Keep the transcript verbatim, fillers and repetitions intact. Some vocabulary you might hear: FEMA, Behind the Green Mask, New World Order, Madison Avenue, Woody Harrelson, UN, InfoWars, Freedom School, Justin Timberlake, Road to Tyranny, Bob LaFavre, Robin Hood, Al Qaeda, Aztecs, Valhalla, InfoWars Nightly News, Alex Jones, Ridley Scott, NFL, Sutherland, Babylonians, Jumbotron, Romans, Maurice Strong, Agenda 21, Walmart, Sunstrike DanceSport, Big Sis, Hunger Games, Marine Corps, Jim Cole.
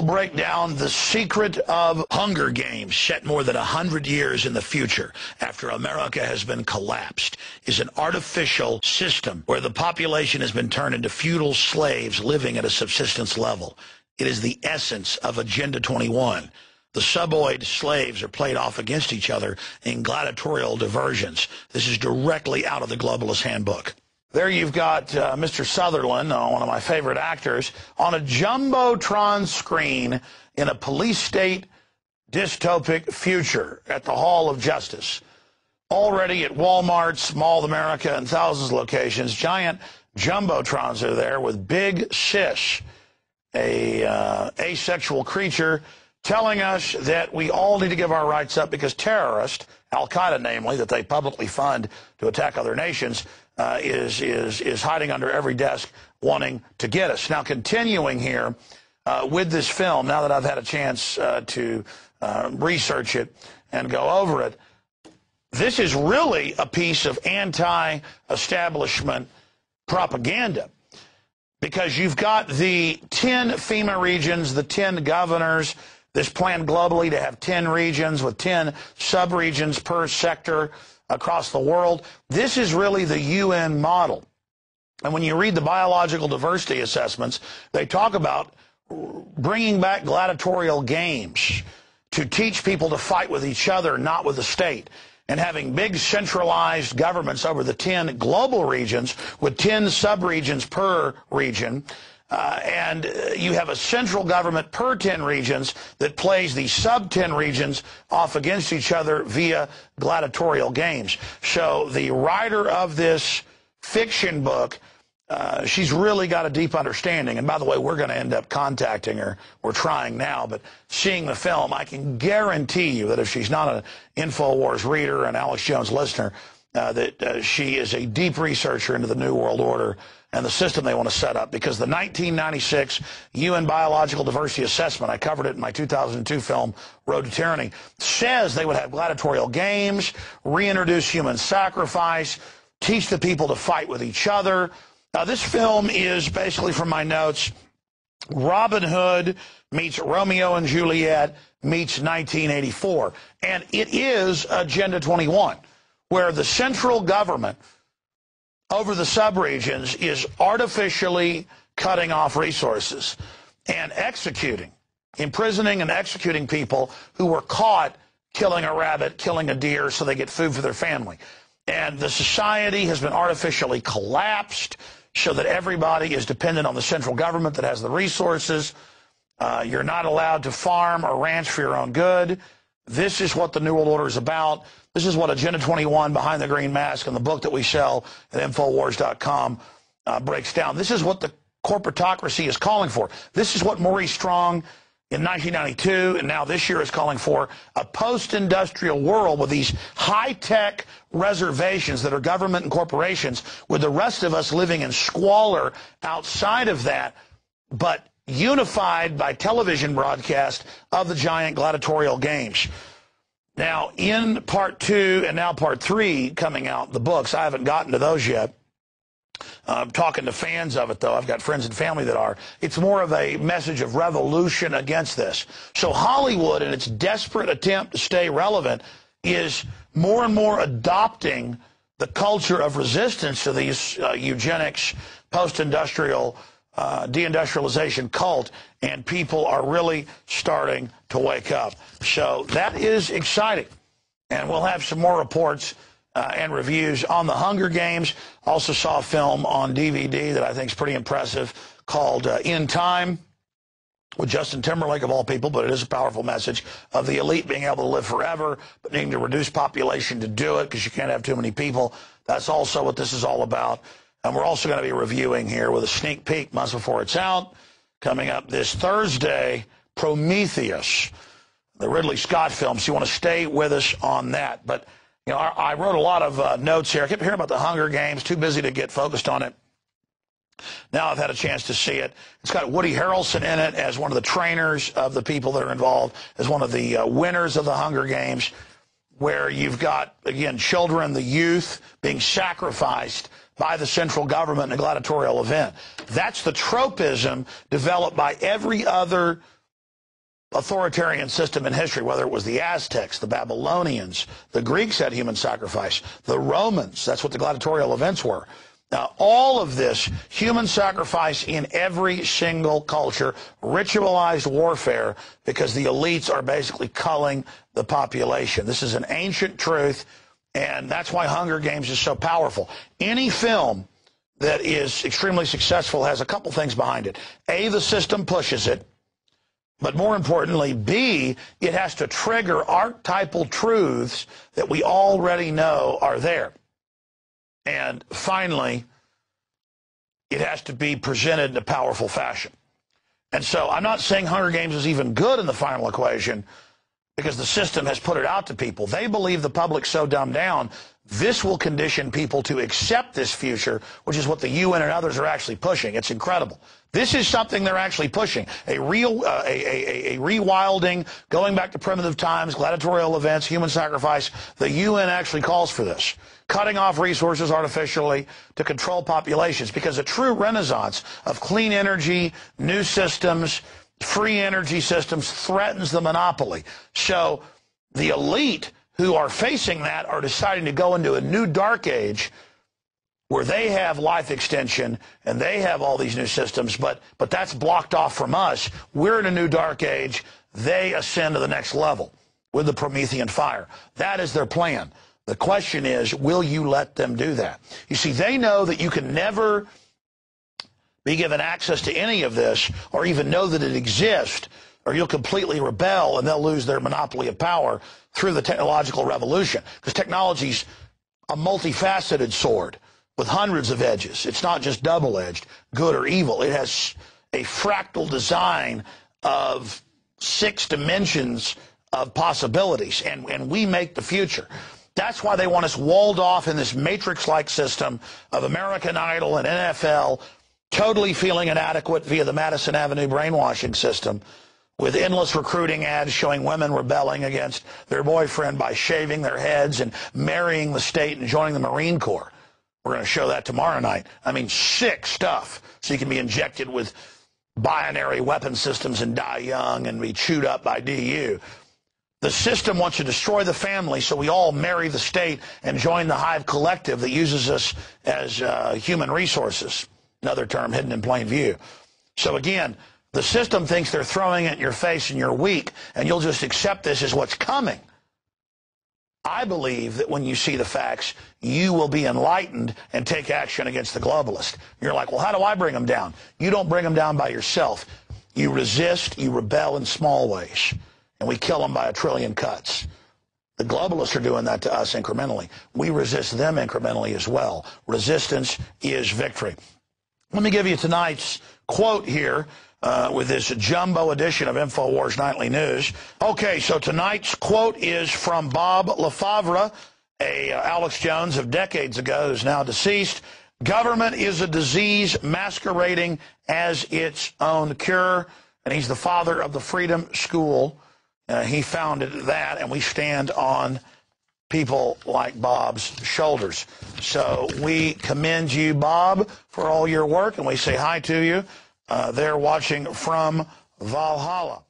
will break down the secret of Hunger Games, set more than one hundred years in the future after America has been collapsed, is an artificial system where the population has been turned into feudal slaves living at a subsistence level. It is the essence of Agenda twenty-one. The suboid slaves are played off against each other in gladiatorial diversions. This is directly out of the Globalist Handbook. There you've got uh, Mister Sutherland, uh, one of my favorite actors, on a Jumbotron screen in a police state dystopic future at the Hall of Justice. Already at Walmart's, Mall of America, and thousands of locations, giant Jumbotrons are there with Big Sis, a uh, asexual creature, telling us that we all need to give our rights up because terrorists, Al Qaeda namely, that they publicly fund to attack other nations, Uh, is, is, is hiding under every desk wanting to get us. Now, continuing here uh, with this film, now that I've had a chance uh, to uh, research it and go over it, this is really a piece of anti-establishment propaganda, because you've got the ten FEMA regions, the ten governors, this plan globally to have ten regions with ten sub-regions per sector across the world. This is really the U N model. And when you read the biological diversity assessments, they talk about bringing back gladiatorial games to teach people to fight with each other, not with the state, and having big centralized governments over the ten global regions with ten subregions per region. Uh, and you have a central government per ten regions that plays the sub ten regions off against each other via gladiatorial games. So the writer of this fiction book, uh, she's really got a deep understanding. And by the way, we're going to end up contacting her. We're trying now, but seeing the film, I can guarantee you that if she's not an InfoWars reader, an Alex Jones listener, uh, that uh, she is a deep researcher into the New World Order and the system they want to set up, because the nineteen ninety-six U N Biological Diversity Assessment, I covered it in my two thousand two film, Road to Tyranny, says they would have gladiatorial games, reintroduce human sacrifice, teach the people to fight with each other. Now, this film is basically, from my notes, Robin Hood meets Romeo and Juliet meets nineteen eighty-four. And it is Agenda twenty-one, where the central government over the subregions is artificially cutting off resources and executing, imprisoning and executing people who were caught killing a rabbit, killing a deer, so they get food for their family. And the society has been artificially collapsed so that everybody is dependent on the central government that has the resources. Uh, you're not allowed to farm or ranch for your own good. This is what the New World Order is about. This is what Agenda twenty-one, Behind the Green Mask, and the book that we sell at InfoWars dot com uh, breaks down. This is what the corporatocracy is calling for. This is what Maurice Strong in nineteen ninety-two and now this year is calling for, a post-industrial world with these high-tech reservations that are government and corporations, with the rest of us living in squalor outside of that, but unified by television broadcast of the giant gladiatorial games. Now, in part two and now part three coming out, the books, I haven't gotten to those yet. I'm talking to fans of it, though. I've got friends and family that are. It's more of a message of revolution against this. So Hollywood, in its desperate attempt to stay relevant, is more and more adopting the culture of resistance to these uh, eugenics, post-industrial Uh, deindustrialization cult, and people are really starting to wake up. So that is exciting, and we'll have some more reports uh, and reviews on the Hunger Games. Also saw a film on D V D that I think is pretty impressive called uh, In Time, with Justin Timberlake of all people, but it is a powerful message of the elite being able to live forever, but needing to reduce population to do it because you can't have too many people. That's also what this is all about. And we're also going to be reviewing here with a sneak peek months before it's out, coming up this Thursday, Prometheus, the Ridley Scott film. So you want to stay with us on that. But, you know, I, I wrote a lot of uh, notes here. I kept hearing about the Hunger Games, too busy to get focused on it. Now I've had a chance to see it. It's got Woody Harrelson in it as one of the trainers of the people that are involved, as one of the uh, winners of the Hunger Games, where you've got, again, children, the youth being sacrificed by the central government in a gladiatorial event. That's the tropism developed by every other authoritarian system in history, whether it was the Aztecs, the Babylonians, the Greeks had human sacrifice, the Romans, that's what the gladiatorial events were. Now, all of this human sacrifice in every single culture, ritualized warfare, because the elites are basically culling the population. This is an ancient truth, and that's why Hunger Games is so powerful. Any film that is extremely successful has a couple things behind it. A, the system pushes it, but more importantly, B, it has to trigger archetypal truths that we already know are there. And finally, it has to be presented in a powerful fashion. And so I'm not saying Hunger Games is even good in the final equation, because the system has put it out to people. They believe the public's so dumbed down, this will condition people to accept this future, which is what the U N and others are actually pushing. It's incredible. This is something they're actually pushing, a, real, uh, a, a, a rewilding, going back to primitive times, gladiatorial events, human sacrifice. The U N actually calls for this, cutting off resources artificially to control populations, because a true renaissance of clean energy, new systems, free energy systems threatens the monopoly. So the elite who are facing that are deciding to go into a new dark age where they have life extension and they have all these new systems, but, but that's blocked off from us. We're in a new dark age. They ascend to the next level with the Promethean fire. That is their plan. The question is, will you let them do that? You see, they know that you can never be given access to any of this or even know that it exists, or you'll completely rebel and they'll lose their monopoly of power through the technological revolution, because technology's a multifaceted sword with hundreds of edges. It's not just double-edged, good or evil. It has a fractal design of six dimensions of possibilities, and, and we make the future. That's why they want us walled off in this matrix-like system of American Idol and N F L, totally feeling inadequate via the Madison Avenue brainwashing system, with endless recruiting ads showing women rebelling against their boyfriend by shaving their heads and marrying the state and joining the Marine Corps. We're going to show that tomorrow night. I mean, sick stuff. So you can be injected with binary weapon systems and die young and be chewed up by D U. The system wants to destroy the family, so we all marry the state and join the hive collective that uses us as uh, human resources. Another term hidden in plain view. So again, the system thinks they're throwing it in your face and you're weak, and you'll just accept this as what's coming. I believe that when you see the facts, you will be enlightened and take action against the globalist. You're like, well, how do I bring them down? You don't bring them down by yourself. You resist, you rebel in small ways, and we kill them by a trillion cuts. The globalists are doing that to us incrementally. We resist them incrementally as well. Resistance is victory. Let me give you tonight's quote here uh, with this jumbo edition of InfoWars Nightly News. Okay, so tonight's quote is from Bob LaFavre, a uh, Alex Jones of decades ago, who's now deceased. Government is a disease masquerading as its own cure, and he's the father of the Freedom School. Uh, he founded that, and we stand on people like Bob's shoulders. So we commend you, Bob, for all your work, and we say hi to you. Uh, they're watching from Valhalla.